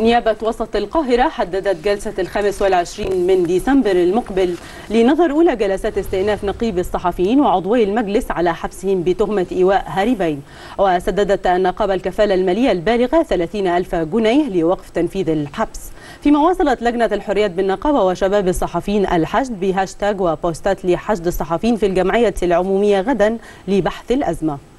نيابة وسط القاهرة حددت جلسة الخامس والعشرين من ديسمبر المقبل لنظر أولى جلسات استئناف نقيب الصحفيين وعضوي المجلس على حبسهم بتهمة إيواء هاربين، وسددت أن نقاب الكفالة المالية البالغة 30,000 جنيه لوقف تنفيذ الحبس، فيما واصلت لجنة الحريات بالنقابة وشباب الصحفيين الحشد بهاشتاج وبوستات لحشد الصحفيين في الجمعية العمومية غدا لبحث الأزمة.